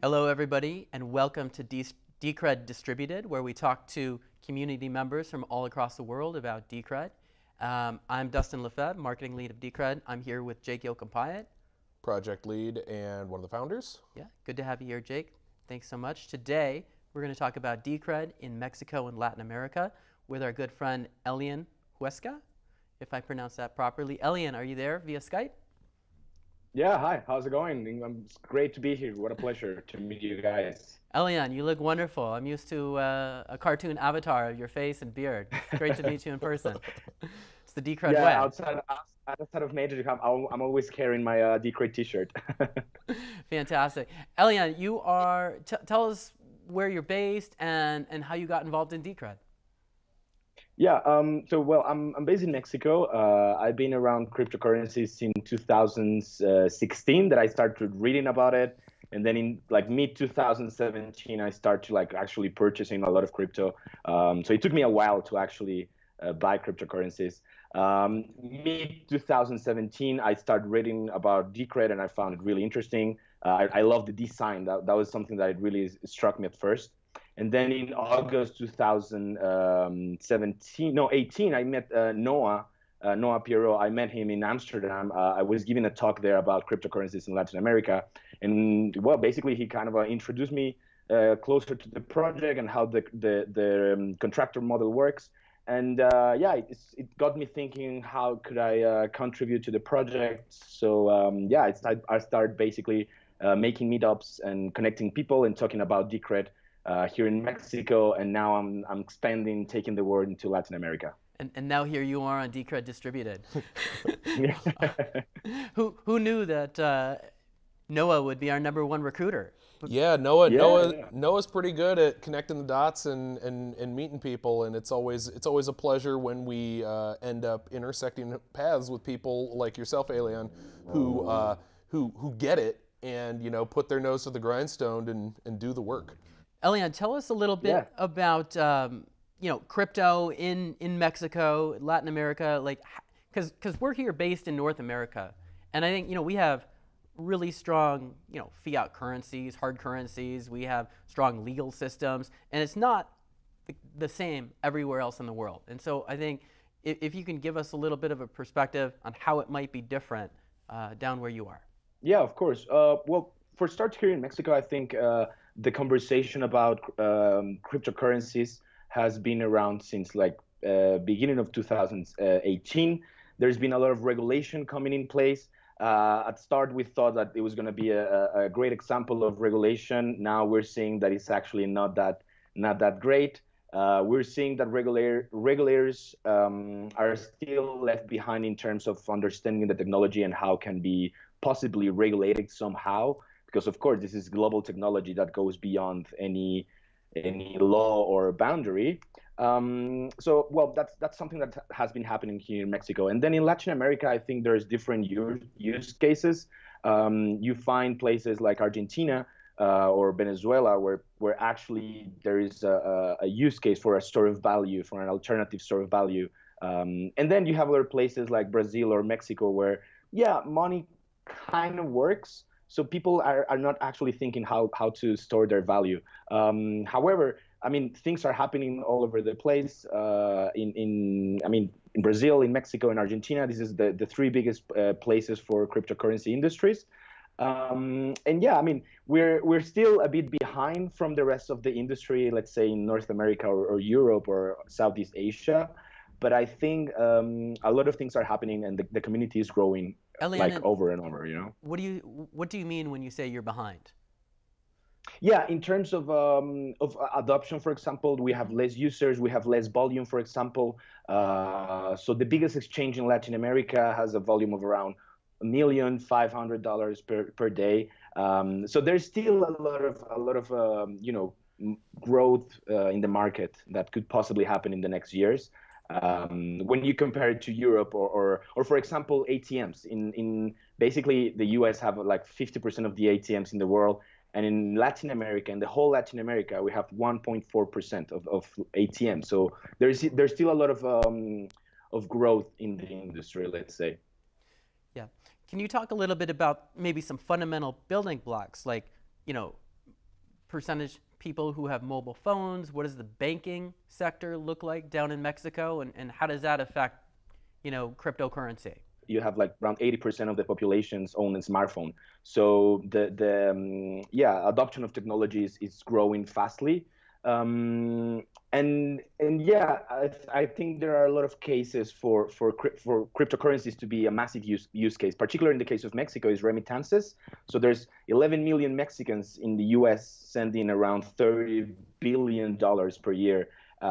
Hello, everybody, and welcome to Decred Distributed, where we talk to community members from all across the world about Decred. I'm Dustin Lefebvre, marketing lead of Decred. I'm here with Jake Yolkampayet, project lead and one of the founders. Yeah, good to have you here, Jake. Thanks so much. Today, we're going to talk about Decred in Mexico and Latin America with our good friend Elian Huesca, if I pronounce that properly. Elian, are you there via Skype? Yeah, hi. How's it going? It's great to be here. What a pleasure to meet you guys. Elian, you look wonderful. I'm used to a cartoon avatar of your face and beard. It's great to meet you in person. It's the Decred way. Yeah, outside of Major, I'm always carrying my Decred t-shirt. Fantastic. Elian, you are. Tell us where you're based and how you got involved in Decred. Yeah, I'm based in Mexico. I've been around cryptocurrencies in 2016 that I started reading about it. And then in like mid 2017, I started like actually purchasing a lot of crypto. So it took me a while to actually buy cryptocurrencies. Mid 2017, I started reading about Decred and I found it really interesting. I love the design. That was something that really struck me at first. And then in August 2018, I met Noah Pierrot. I met him in Amsterdam. I was giving a talk there about cryptocurrencies in Latin America. And, well, basically he kind of introduced me closer to the project and how the contractor model works. And, yeah, it got me thinking, how could I contribute to the project? So, yeah, I started basically making meetups and connecting people and talking about Decred here in Mexico, and now I'm expanding, taking the word into Latin America. And now here you are on Decred Distributed. Who knew that Noah would be our #1 recruiter? Yeah, Noah's pretty good at connecting the dots and meeting people, and it's always a pleasure when we end up intersecting paths with people like yourself, Elian, who get it and, you know, put their nose to the grindstone and do the work. Elian, tell us a little bit about you know, crypto in Mexico, Latin America, like, because we're here based in North America, and I think, you know, we have really strong, you know, fiat currencies, hard currencies. We have strong legal systems, and it's not the same everywhere else in the world. And so I think if you can give us a little bit of a perspective on how it might be different down where you are. Yeah, of course. Well, for start here in Mexico, I think. The conversation about cryptocurrencies has been around since like beginning of 2018. There's been a lot of regulation coming in place. At start, we thought that it was going to be a great example of regulation. Now we're seeing that it's actually not that great. We're seeing that regulators are still left behind in terms of understanding the technology and how can be possibly regulated somehow. Because, of course, this is global technology that goes beyond any law or boundary. So, well, that's something that has been happening here in Mexico. And then in Latin America, I think there's different use cases. You find places like Argentina or Venezuela where actually there is a use case for a store of value, for an alternative store of value. And then you have other places like Brazil or Mexico where, yeah, money kind of works. So people are not actually thinking how to store their value. However, I mean, things are happening all over the place. In Brazil, in Mexico, and Argentina, this is the three biggest places for cryptocurrency industries. And yeah, I mean, we're still a bit behind from the rest of the industry, let's say in North America or Europe or Southeast Asia. But I think a lot of things are happening, and the community is growing. Elian, like over and over, you know. What do you mean when you say you're behind? Yeah, in terms of adoption, for example, we have less users, we have less volume, for example. So the biggest exchange in Latin America has a volume of around $1,500,000 per day. So there's still a lot of you know, growth in the market that could possibly happen in the next years. When you compare it to Europe or for example, ATMs in basically the US have like 50% of the ATMs in the world, and in Latin America, in the whole Latin America, we have 1.4% of ATMs. So there's still a lot of growth in the industry, let's say. Yeah, can you talk a little bit about maybe some fundamental building blocks, like, you know, percentage people who have mobile phones? What does the banking sector look like down in Mexico? And how does that affect, you know, cryptocurrency? You have like around 80% of the population's own a smartphone. So the adoption of technologies is growing fastly. I think there are a lot of cases for cryptocurrencies to be a massive use case, particularly in the case of Mexico is remittances. So there's 11 million Mexicans in the US sending around $30 billion per year. There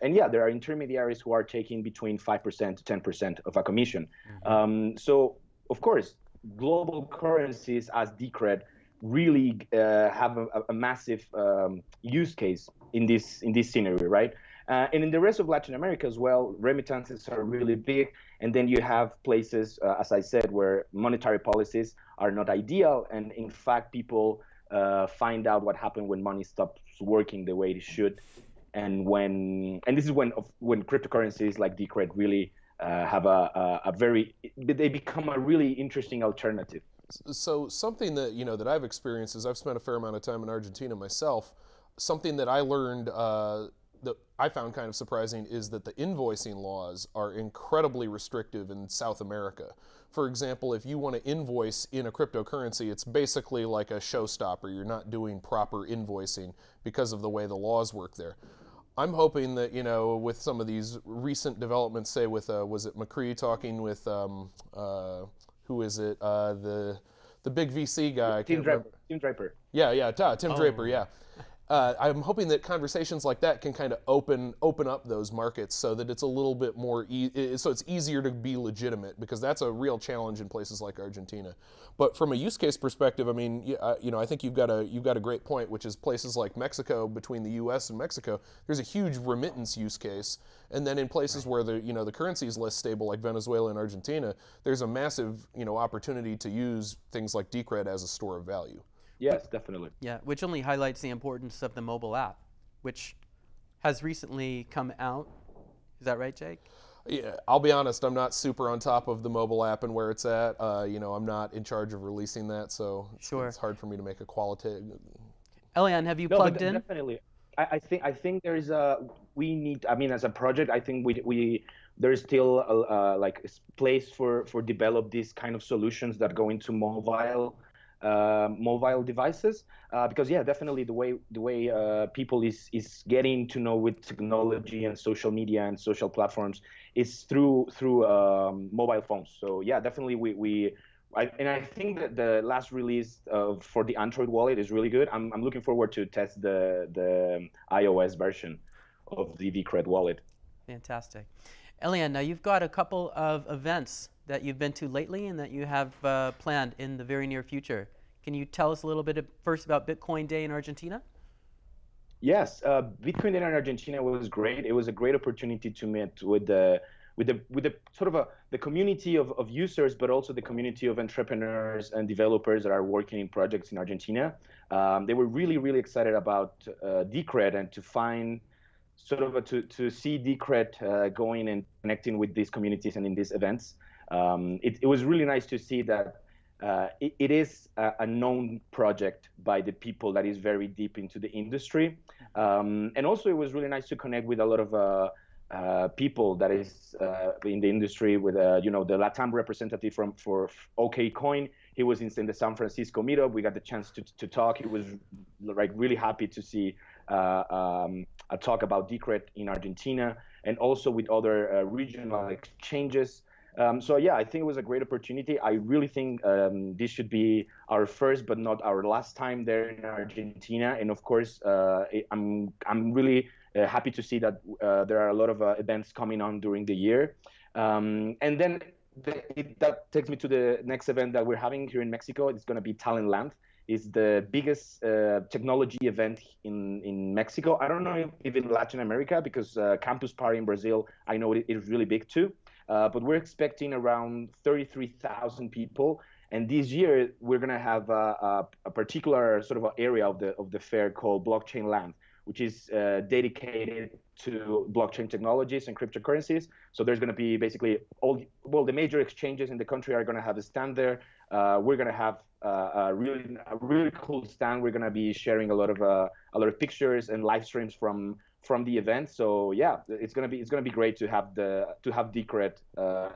are intermediaries who are taking between 5% to 10% of a commission. Mm-hmm. So of course, global currencies as Decred really have a massive use case in this scenario, right? And in the rest of Latin America as well, remittances are really big. And then you have places, as I said, where monetary policies are not ideal. And in fact, people find out what happened when money stops working the way it should. And this is when cryptocurrencies like Decred really have they become a really interesting alternative. So something that, you know, that I've experienced is I've spent a fair amount of time in Argentina myself. Something that I learned that I found kind of surprising is that the invoicing laws are incredibly restrictive in South America. For example, if you want to invoice in a cryptocurrency, it's basically like a showstopper. You're not doing proper invoicing because of the way the laws work there. I'm hoping that, you know, with some of these recent developments, say with, was it McCree talking with, who is it, the big VC guy? Tim Draper. Tim Draper, yeah. I'm hoping that conversations like that can kind of open up those markets so that it's a little bit more so it's easier to be legitimate, because that's a real challenge in places like Argentina. But from a use case perspective, I mean, you know, I think you've got a great point, which is places like Mexico, between the U.S. and Mexico, there's a huge remittance use case, and then in places where the currency is less stable, like Venezuela and Argentina, there's a massive opportunity to use things like Decred as a store of value. Yes, definitely. Yeah, which only highlights the importance of the mobile app, which has recently come out. Is that right, Jake? Yeah, I'll be honest, I'm not super on top of the mobile app and where it's at. I'm not in charge of releasing that, so it's hard for me to make a qualitative. Elian, have you plugged in? Definitely. I think there's as a project, I think we there's still a place for develop these kind of solutions that go into mobile devices, because definitely the way people is getting to know with technology and social media and social platforms is through mobile phones. So definitely I think that the last release for the Android wallet is really good. I'm looking forward to test the iOS version of the Decred wallet. Fantastic. Elian, now you've got a couple of events that you've been to lately and that you have planned in the very near future. Can you tell us a little bit first about Bitcoin Day in Argentina? Yes, Bitcoin Day in Argentina was great. It was a great opportunity to meet with the community of users, but also the community of entrepreneurs and developers that are working in projects in Argentina. They were really, really excited about Decred and to find to see Decred going and connecting with these communities and in these events. It was really nice to see that it is a known project by the people that is very deep into the industry. And also it was really nice to connect with a lot of people that is in the industry with, the LATAM representative for OKCoin. He was in the San Francisco meetup. We got the chance to talk. He was like really happy to see a talk about Decred in Argentina and also with other regional exchanges. I think it was a great opportunity. I really think this should be our first, but not our last time there in Argentina. And of course, I'm really happy to see that there are a lot of events coming on during the year. And then that takes me to the next event that we're having here in Mexico. It's going to be Talent Land. It's the biggest technology event in Mexico. I don't know if in Latin America, because Campus Party in Brazil, I know it is really big too. But we're expecting around 33,000 people, and this year we're gonna have a particular sort of area of the fair called Blockchain Land, which is dedicated to blockchain technologies and cryptocurrencies. So there's going to be basically all, well, the major exchanges in the country are going to have a stand there. We're going to have a really cool stand. We're going to be sharing a lot of pictures and live streams from the event. So yeah, it's going to be great to have Decred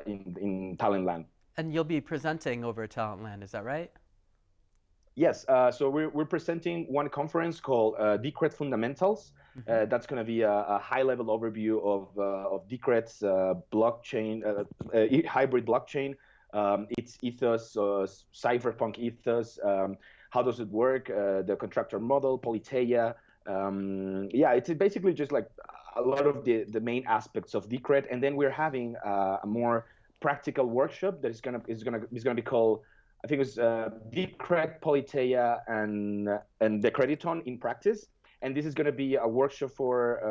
in Talent Land. And you'll be presenting over Talent Land, is that right? Yes, so we're presenting one conference called Decred Fundamentals. Mm-hmm. That's going to be a high-level overview of Decred's blockchain, hybrid blockchain, its ethos, cypherpunk ethos. How does it work? The contractor model, Politeia. Yeah, it's basically just like a lot of the main aspects of Decred, and then we're having a more practical workshop that is gonna be called, I think it was Decred, Politeia, and Decrediton in practice. And this is going to be a workshop for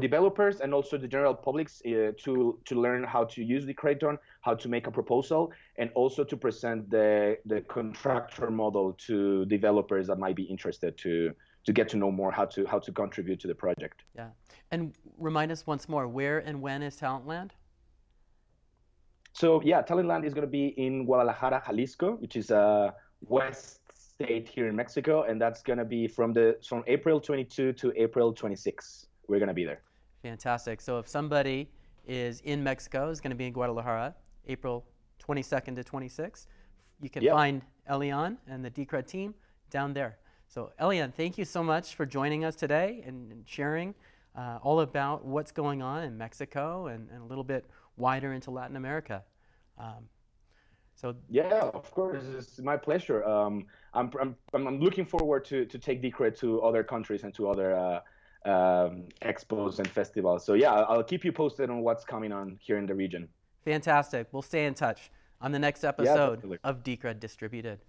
developers and also the general publics to learn how to use Decrediton, how to make a proposal, and also to present the contractor model to developers that might be interested to get to know more how to contribute to the project. Yeah, and remind us once more, where and when is Talent Land? So yeah, Talent Land is going to be in Guadalajara, Jalisco, which is a west state here in Mexico, and that's going to be from April 22 to April 26. We're going to be there. Fantastic. So if somebody is in Mexico, is going to be in Guadalajara, April 22nd to 26th, you can find Elian and the Decred team down there. So Elian, thank you so much for joining us today and sharing all about what's going on in Mexico and a little bit wider into Latin America. Yeah, of course, it's my pleasure. I'm looking forward to take Decred to other countries and to other expos and festivals. So yeah, I'll keep you posted on what's coming on here in the region. Fantastic. We'll stay in touch on the next episode of Decred Distributed.